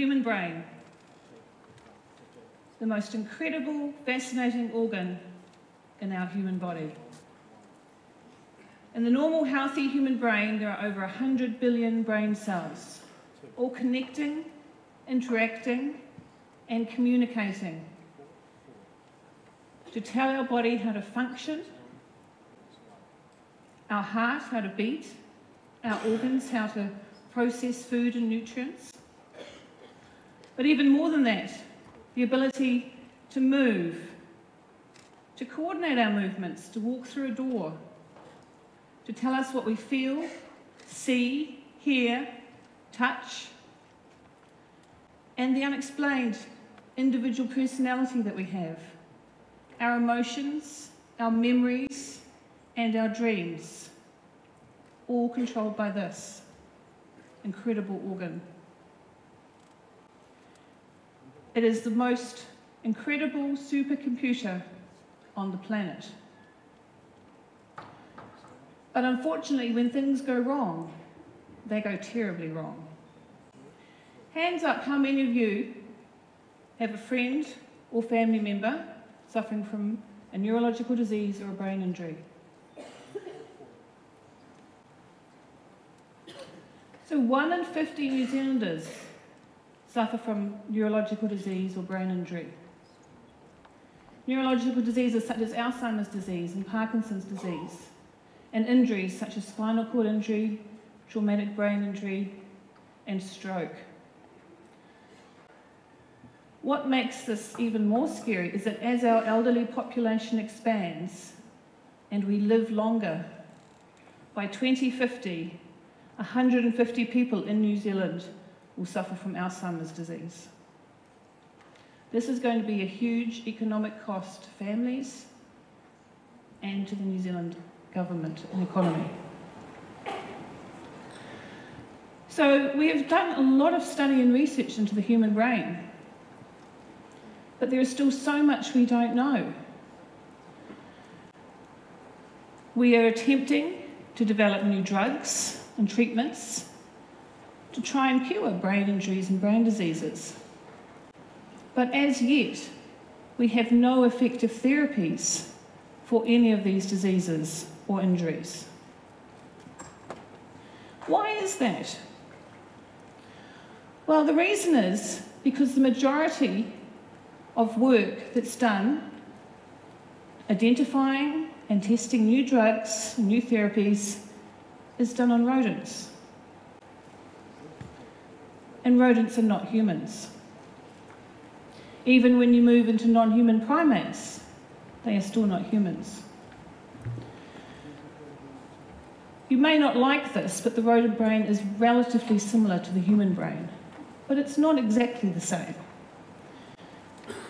human brain, the most incredible, fascinating organ in our human body. In the normal, healthy human brain, there are over 100 billion brain cells, all connecting, interacting, and communicating to tell our body how to function, our heart how to beat, our organs how to process food and nutrients. But even more than that, the ability to move, to coordinate our movements, to walk through a door, to tell us what we feel, see, hear, touch, and the unexplained individual personality that we have, our emotions, our memories, and our dreams, all controlled by this incredible organ. It is the most incredible supercomputer on the planet. But unfortunately, when things go wrong, they go terribly wrong. Hands up, how many of you have a friend or family member suffering from a neurological disease or a brain injury? So 1 in 50 New Zealanders suffer from neurological disease or brain injury. Neurological diseases such as Alzheimer's disease and Parkinson's disease, and injuries such as spinal cord injury, traumatic brain injury, and stroke. What makes this even more scary is that as our elderly population expands and we live longer, by 2050, 150 people in New Zealand will suffer from Alzheimer's disease. This is going to be a huge economic cost to families and to the New Zealand government and economy. So we have done a lot of study and research into the human brain, but there is still so much we don't know. We are attempting to develop new drugs and treatments to try and cure brain injuries and brain diseases. But as yet, we have no effective therapies for any of these diseases or injuries. Why is that? Well, the reason is because the majority of work that's done identifying and testing new drugs, new therapies, is done on rodents. And rodents are not humans. Even when you move into non-human primates, they are still not humans. You may not like this, but the rodent brain is relatively similar to the human brain, but it's not exactly the same.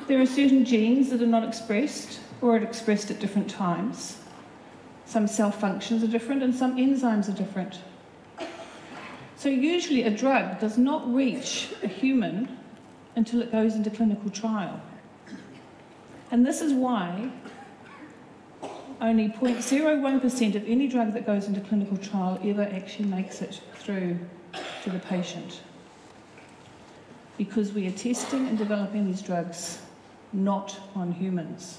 There are certain genes that are not expressed, or are expressed at different times. Some cell functions are different, and some enzymes are different. So usually a drug does not reach a human until it goes into clinical trial. And this is why only 0.01% of any drug that goes into clinical trial ever actually makes it through to the patient, because we are testing and developing these drugs not on humans.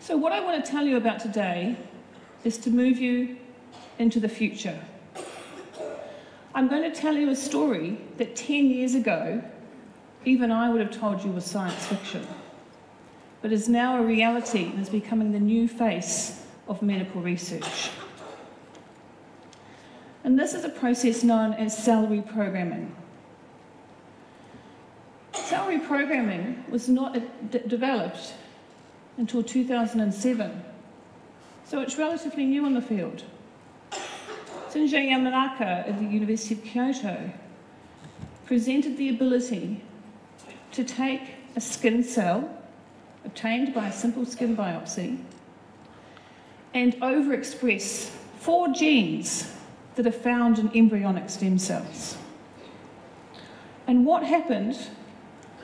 So what I want to tell you about today is to move you into the future. I'm going to tell you a story that 10 years ago, even I would have told you was science fiction, but is now a reality and is becoming the new face of medical research. And this is a process known as cell reprogramming. Cell reprogramming was not developed until 2007, so it's relatively new in the field. Shinya Yamanaka at the University of Kyoto presented the ability to take a skin cell obtained by a simple skin biopsy and overexpress 4 genes that are found in embryonic stem cells. And what happened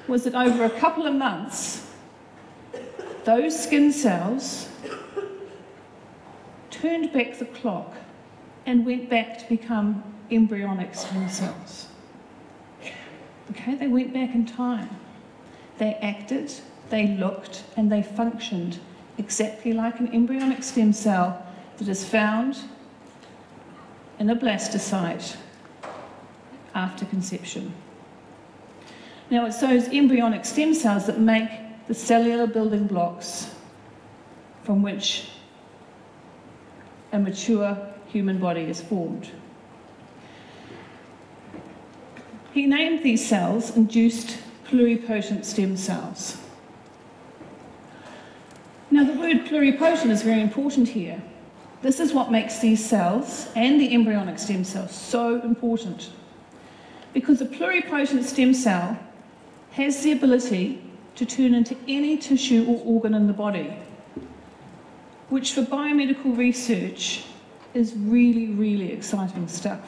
was that over a couple of months, those skin cells turned back the clock and went back to become embryonic stem cells. Okay, they went back in time. They acted, they looked, and they functioned exactly like an embryonic stem cell that is found in a blastocyst after conception. Now, it's those embryonic stem cells that make the cellular building blocks from which a mature human body is formed. He named these cells induced pluripotent stem cells. Now, the word pluripotent is very important here. This is what makes these cells and the embryonic stem cells so important, because a pluripotent stem cell has the ability to turn into any tissue or organ in the body, which for biomedical research is really, really exciting stuff.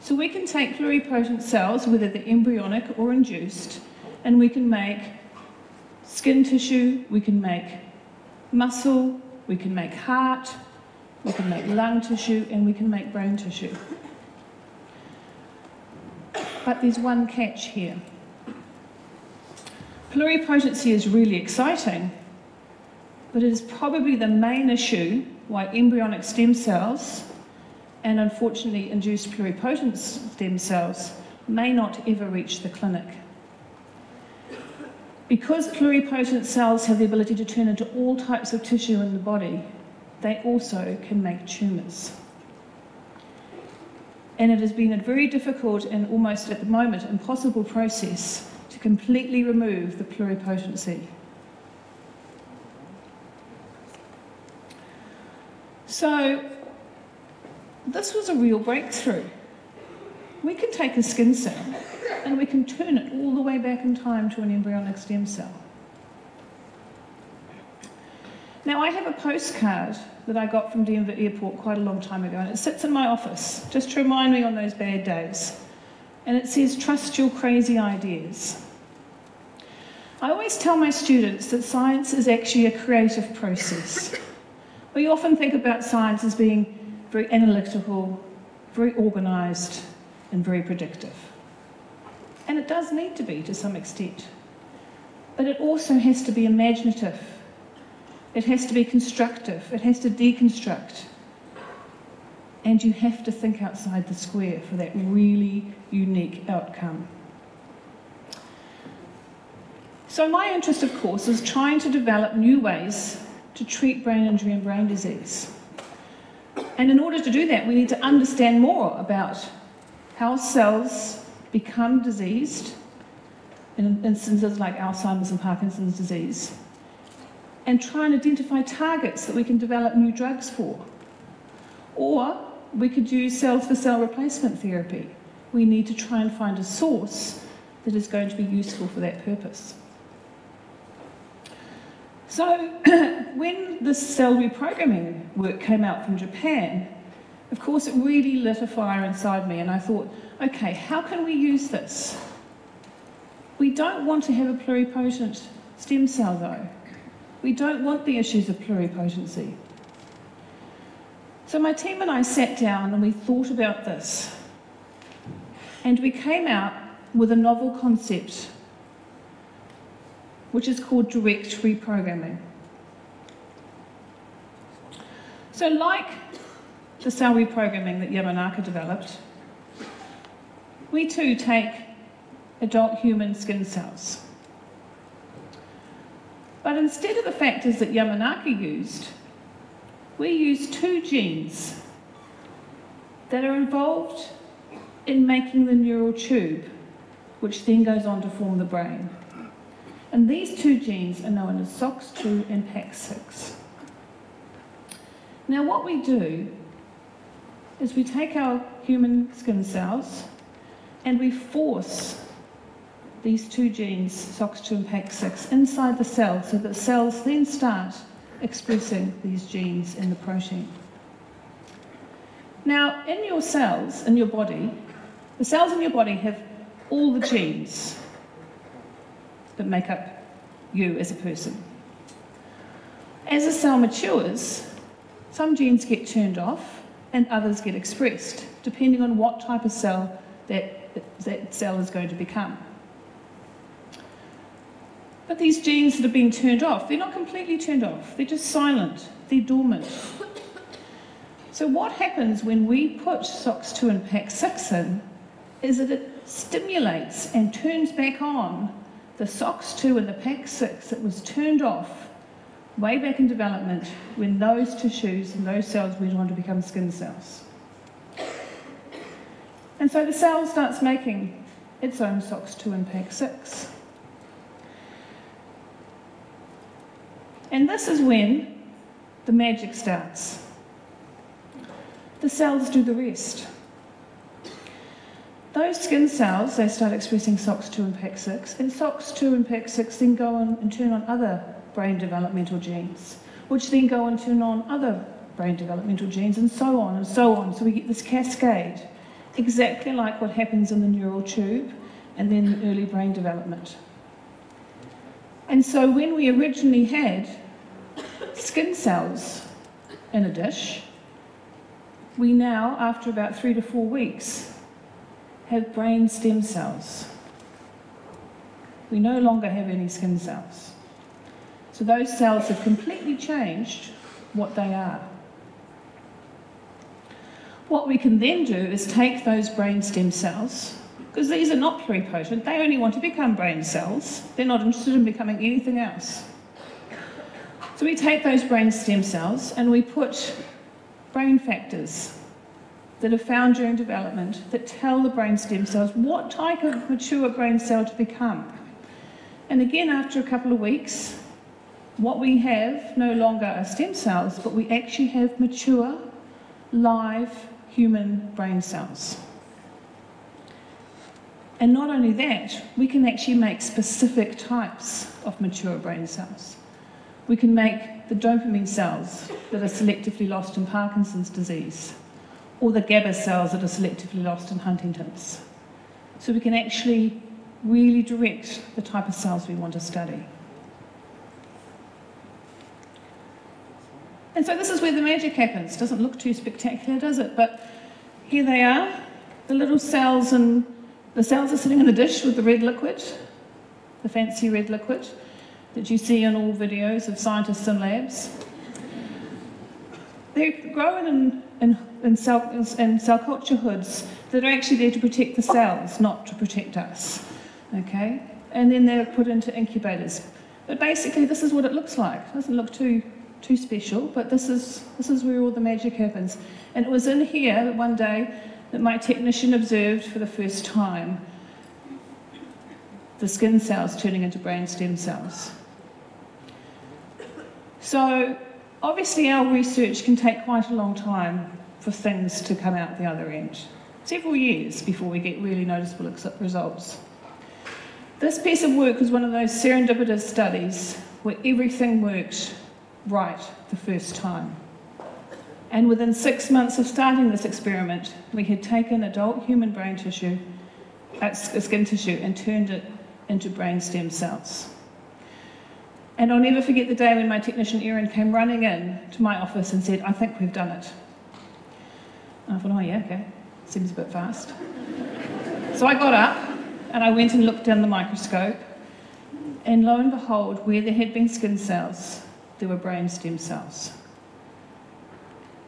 So we can take pluripotent cells, whether they're embryonic or induced, and we can make skin tissue, we can make muscle, we can make heart, we can make lung tissue, and we can make brain tissue. But there's one catch here. Pluripotency is really exciting, but it is probably the main issue why embryonic stem cells and unfortunately induced pluripotent stem cells may not ever reach the clinic. Because pluripotent cells have the ability to turn into all types of tissue in the body, they also can make tumours. And it has been a very difficult and almost at the moment impossible process to completely remove the pluripotency. So this was a real breakthrough. We can take a skin cell and we can turn it all the way back in time to an embryonic stem cell. Now, I have a postcard that I got from Denver Airport quite a long time ago, and it sits in my office just to remind me on those bad days. And it says, "Trust your crazy ideas." I always tell my students that science is actually a creative process. We often think about science as being very analytical, very organised, and very predictive. And it does need to be to some extent. But it also has to be imaginative. It has to be constructive. It has to deconstruct. And you have to think outside the square for that really unique outcome. So my interest, of course, is trying to develop new ways to treat brain injury and brain disease. And in order to do that, we need to understand more about how cells become diseased, in instances like Alzheimer's and Parkinson's disease, and try and identify targets that we can develop new drugs for. Or we could use cell-for-cell replacement therapy. We need to try and find a source that is going to be useful for that purpose. So when this cell reprogramming work came out from Japan, of course it really lit a fire inside me, and I thought, okay, how can we use this? We don't want to have a pluripotent stem cell though. We don't want the issues of pluripotency. So my team and I sat down and we thought about this. And we came out with a novel concept, which is called direct reprogramming. So like the cell reprogramming that Yamanaka developed, we too take adult human skin cells. But instead of the factors that Yamanaka used, we use two genes that are involved in making the neural tube, which then goes on to form the brain. And these two genes are known as SOX2 and PAX6. Now, what we do is we take our human skin cells and we force these two genes, SOX2 and PAX6, inside the cell so that cells then start expressing these genes in the protein. Now, in your cells, in your body, the cells in your body have all the genes that make up you as a person. As a cell matures, some genes get turned off and others get expressed, depending on what type of cell that that cell is going to become. But these genes that have been turned off, they're not completely turned off. They're just silent. They're dormant. So what happens when we put SOX2 and PAX6 in is that it stimulates and turns back on the SOX2 and the PAX6 that was turned off way back in development when those tissues and those cells went on to become skin cells. And so the cell starts making its own SOX2 and PAX6. And this is when the magic starts. The cells do the rest. Those skin cells, they start expressing SOX2 and PAX6, and SOX2 and PAX6 then go on and turn on other brain developmental genes, which then go and turn on other brain developmental genes, and so on and so on. So we get this cascade, exactly like what happens in the neural tube and then the early brain development. And so when we originally had skin cells in a dish, we now, after about 3 to 4 weeks, have brain stem cells. We no longer have any skin cells. So those cells have completely changed what they are. What we can then do is take those brain stem cells, because these are not pluripotent, they only want to become brain cells. They're not interested in becoming anything else. So we take those brain stem cells and we put brain factors that are found during development that tell the brain stem cells what type of mature brain cell to become. And again, after a couple of weeks, what we have no longer are stem cells, but we actually have mature, live human brain cells. And not only that, we can actually make specific types of mature brain cells. We can make the dopamine cells that are selectively lost in Parkinson's disease, or the GABA cells that are selectively lost in Huntington's. So we can actually really direct the type of cells we want to study. And so this is where the magic happens. Doesn't look too spectacular, does it? But here they are, the little cells, and the cells are sitting in the dish with the red liquid, the fancy red liquid that you see in all videos of scientists in labs. They're growing in cell culture hoods that are actually there to protect the cells, not to protect us, okay? And then they're put into incubators. But basically, this is what it looks like. It doesn't look too special, but this is where all the magic happens. And it was in here that one day that my technician observed for the first time the skin cells turning into brain stem cells. So obviously our research can take quite a long time for things to come out the other end. Several years before we get really noticeable results. This piece of work was one of those serendipitous studies where everything worked right the first time. And within 6 months of starting this experiment, we had taken adult human brain tissue, skin tissue, and turned it into brain stem cells. And I'll never forget the day when my technician Aaron came running in to my office and said, "I think we've done it." And I thought, oh yeah, okay, seems a bit fast. So I got up and I went and looked down the microscope, and lo and behold, where there had been skin cells, there were brain stem cells.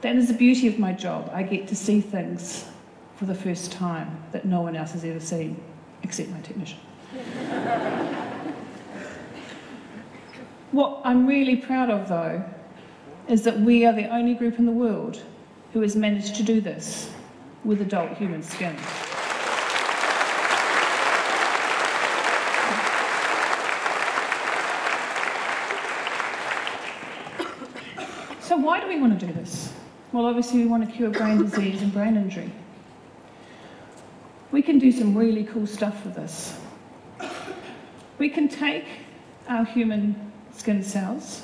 That is the beauty of my job. I get to see things for the first time that no one else has ever seen, except my technician. What I'm really proud of, though, is that we are the only group in the world who has managed to do this with adult human skin. So why do we want to do this? Well, obviously we want to cure brain disease and brain injury. We can do some really cool stuff with this. We can take our human skin cells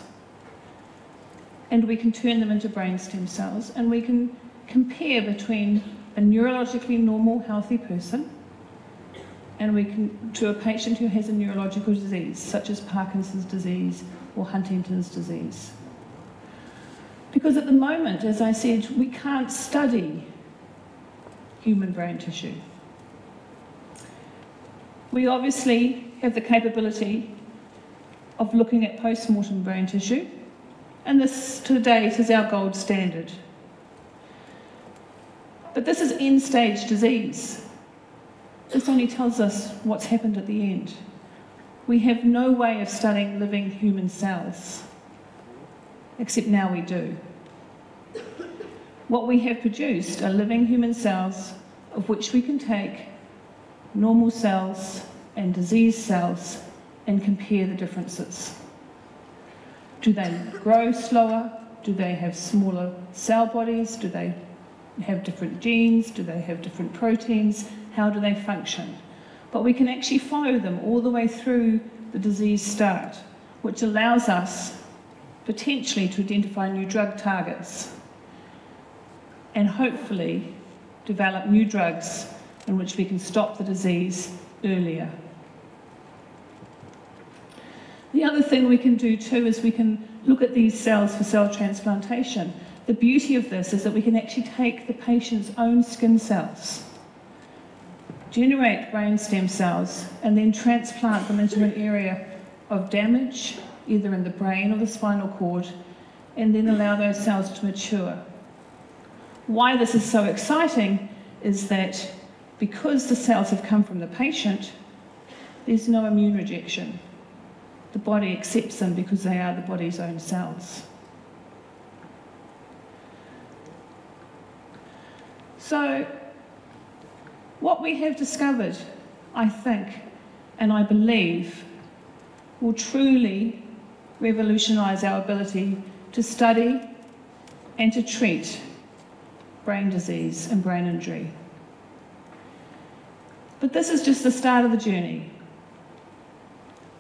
and we can turn them into brain stem cells, and we can compare between a neurologically normal, healthy person and to a patient who has a neurological disease, such as Parkinson's disease or Huntington's disease. Because at the moment, as I said, we can't study human brain tissue. We obviously have the capability of looking at post-mortem brain tissue, and this to date is our gold standard. But this is end-stage disease. This only tells us what's happened at the end. We have no way of studying living human cells, except now we do. What we have produced are living human cells of which we can take normal cells and disease cells and compare the differences. Do they grow slower? Do they have smaller cell bodies? Do they have different genes? Do they have different proteins? How do they function? But we can actually follow them all the way through the disease start, which allows us potentially to identify new drug targets and hopefully develop new drugs in which we can stop the disease earlier. The other thing we can do too is we can look at these cells for cell transplantation. The beauty of this is that we can actually take the patient's own skin cells, generate brain stem cells, and then transplant them into an area of damage, either in the brain or the spinal cord, and then allow those cells to mature. Why this is so exciting is that because the cells have come from the patient, there's no immune rejection. The body accepts them because they are the body's own cells. So what we have discovered, I think, and I believe, will truly revolutionise our ability to study and to treat brain disease and brain injury. But this is just the start of the journey.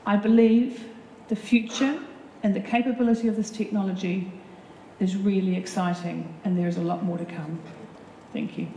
I believe the future and the capability of this technology is really exciting, and there is a lot more to come. Thank you.